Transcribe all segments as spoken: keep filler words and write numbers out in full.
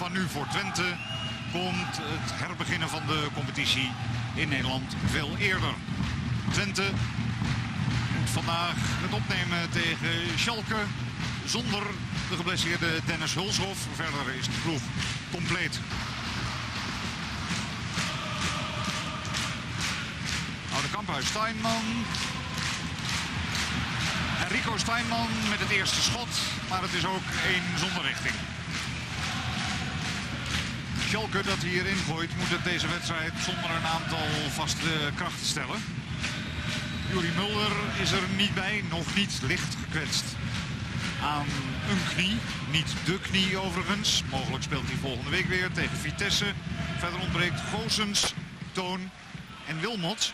van nu voor Twente komt het herbeginnen van de competitie in Nederland veel eerder. Twente moet vandaag het opnemen tegen Schalke zonder de geblesseerde Dennis Hulshoff. Verder is de ploeg compleet. Oude Kamphuis, Steinman. Enrico Steinman met het eerste schot, maar het is ook één zonder richting. Schalke dat hier ingooit moet het deze wedstrijd zonder een aantal vaste krachten stellen. Jurie Mulder is er niet bij, nog niet licht gekwetst aan een knie. Niet de knie overigens, mogelijk speelt hij volgende week weer tegen Vitesse. Verder ontbreekt Goossens, Toon en Wilmot.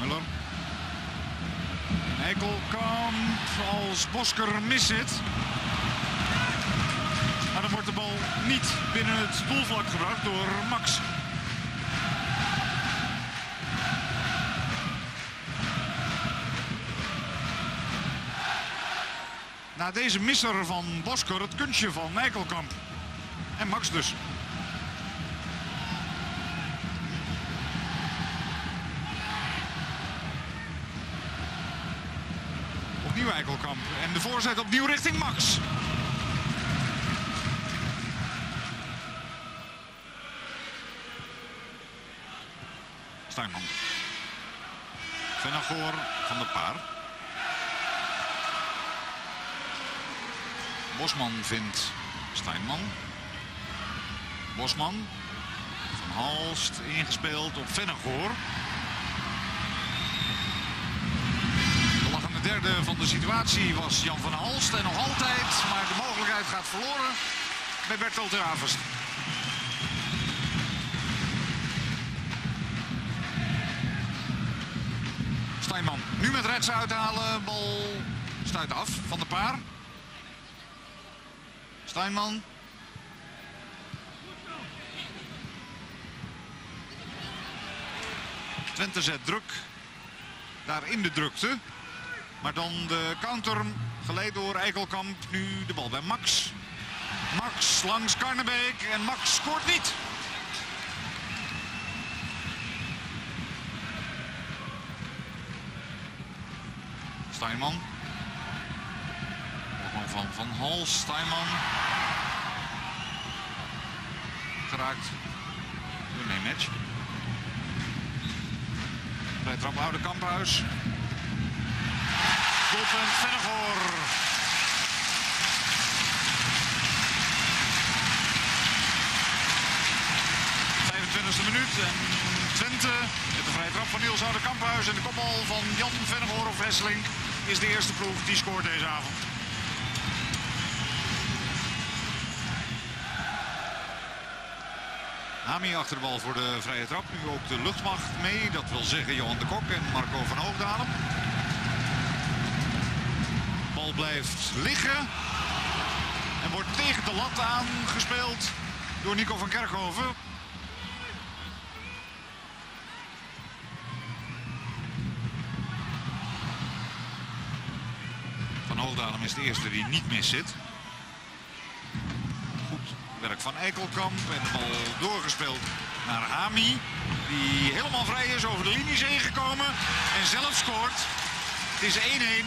Muller. Eikelkamp als Bosker mis zit. Maar dan wordt de bal niet binnen het doelvlak gebracht door Max. Na deze misser van Bosker het kunstje van Nijkelkamp. En Max dus. Opnieuw Eikelkamp. En de voorzet opnieuw richting Max. Steinman. Vennegoor van de Paar. Bosman vindt Steinman. Bosman. Van Halst ingespeeld op Vennegoor. De lachende derde van de situatie was Jan van Halst. En nog altijd, maar de mogelijkheid gaat verloren bij Bertel de Ravers. Steinman nu met rechts uithalen. Bal stuit af van de Paar. Steinman. Twente zet druk. Daar in de drukte. Maar dan de counter geleid door Eikelkamp. Nu de bal bij Max. Max langs Karnebeek en Max scoort niet. Steinman. Van Van Halst, Steinman. Geraakt door Neemets. Bij trap Oude Kamphuis. Doelpunt Vennegoor. vijfentwintigste minuut en Twente met de vrije trap van Niels Oude Kamphuis en de kopbal van Jan Vennegoor of Hesselink is de eerste ploeg die scoort deze avond. Hami achter de bal voor de vrije trap. Nu ook de luchtmacht mee. Dat wil zeggen Johan de Kok en Marco van Hoogdalen. De bal blijft liggen. En wordt tegen de lat aangespeeld door Nico van Kerkhoven. Van Hoogdalen is de eerste die niet mis zit. Werk van Eikelkamp en de bal doorgespeeld naar Hami. Die helemaal vrij is, over de linies heen gekomen en zelf scoort. Het is één één.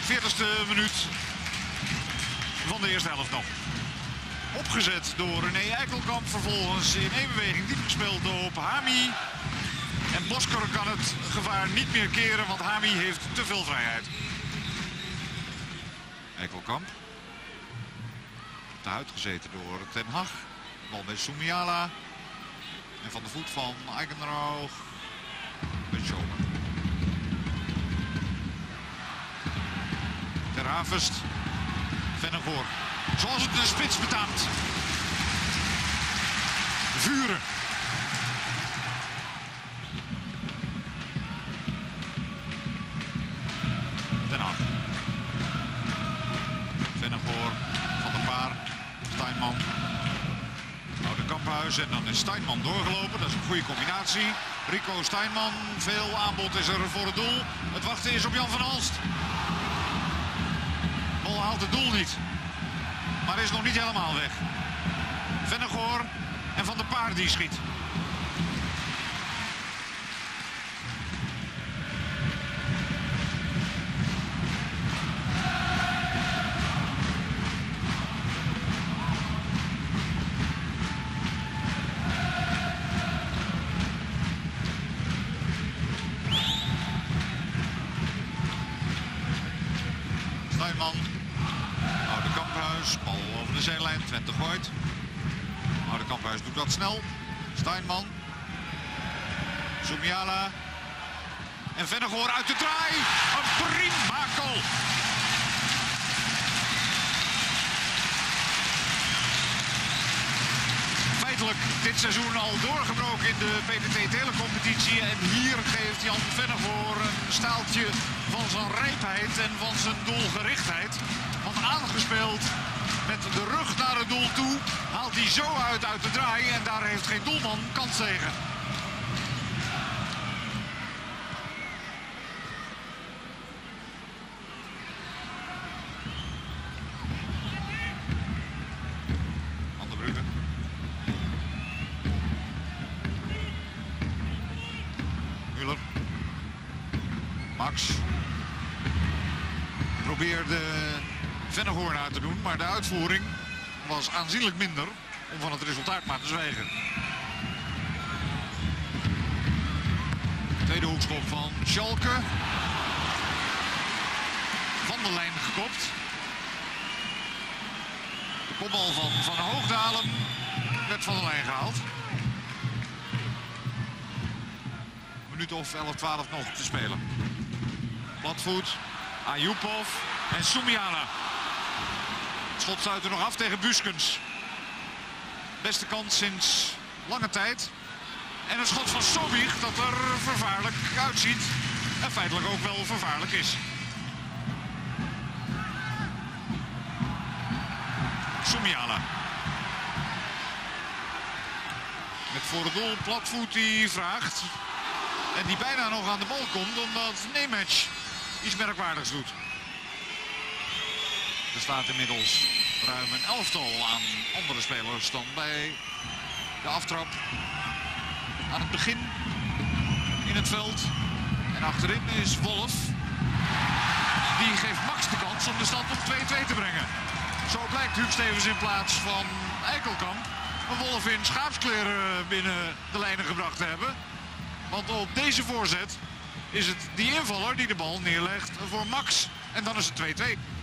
veertigste minuut van de eerste helft nog. Opgezet door René Eikelkamp. Vervolgens in één beweging diep gespeeld op Hami. En Bosker kan het gevaar niet meer keren, want Hami heeft te veel vrijheid. Eikelkamp. De huid gezeten door Ten Hag. Bal bij Soumiala. En van de voet van Eikendroog. Bij Schomer. Ter Averst. Vennegoor. Zoals het de spits betaamt. Vuren. Ten Hag. Vennegoor. Van de Paar. Steinman. Nou, de Kamphuis en dan is Steinman doorgelopen. Dat is een goede combinatie. Rico Steinman, veel aanbod is er voor het doel. Het wachten is op Jan van Halst. haalt het doel niet. Maar is nog niet helemaal weg. Vennegoor en Van de Paar die schiet. Twente gooit. Oude Kamphuis doet dat snel. Steinman. Soumiala. En Vennegoor uit de draai. Een prima goal. Feitelijk dit seizoen al doorgebroken in de P T T Telecompetitie. En hier geeft Jan Vennegoor een staaltje van zijn rijpheid en van zijn doelgerichtheid. Want aangespeeld... met de rug naar het doel toe, haalt hij zo uit uit de draai en daar heeft geen doelman kans tegen. Van de Brugge. Müller. Max. Probeerde... Vennegoor uit te doen, maar de uitvoering was aanzienlijk minder, om van het resultaat maar te zwijgen. Tweede hoekschop van Schalke. Van de lijn gekopt. De kopbal van Van Hoogdalen werd van de lijn gehaald. Een minuut of elf twaalf nog te spelen. Bladvoet, Ayoupov en Soumiala. Schot sluit er nog af tegen Goossens. Beste kans sinds lange tijd. En een schot van Sobich dat er vervaarlijk uitziet. En feitelijk ook wel vervaarlijk is. Soumiala. Met voor het doel Bladvoet die vraagt. En die bijna nog aan de bal komt omdat Nemec iets merkwaardigs doet. Er staat inmiddels ruim een elftal aan andere spelers dan bij de aftrap. Aan het begin in het veld. En achterin is Wolf. Die geeft Max de kans om de stand op twee-twee te brengen. Zo blijkt Huub Stevens in plaats van Eikelkamp. Een Wolf in schaapskleren binnen de lijnen gebracht te hebben. Want op deze voorzet is het die invaller die de bal neerlegt voor Max. En dan is het twee-twee.